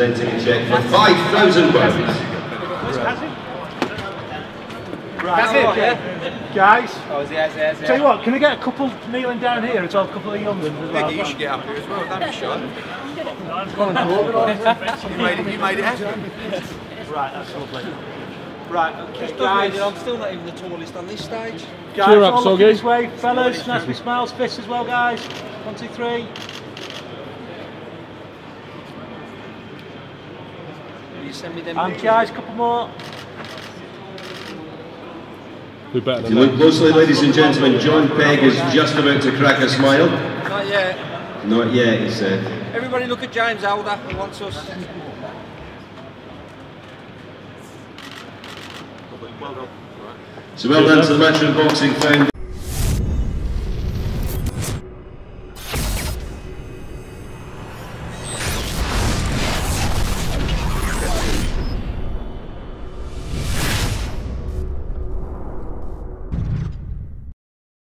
presenting a cheque for £5,000. That's it, yeah. Guys, tell you what, can we get a couple kneeling down here as well, a couple of young ones as well? Biggie, you should get up here as well, that'd be shot. You made it happen. Right, that's lovely. Right, okay, guys. I'm still not even the tallest on this stage. Guys, cheer up, Soggy. This way, fellas, nice big smiles, fists as well, guys. 1, 2, 3. Will you send me them? And guys, a couple more. If you look closely, ladies and gentlemen, John Pegg is just about to crack a smile. Not yet. Not yet, he said. Everybody look at James Alder, who wants us. So well done to the Matchroom Boxing Foundation.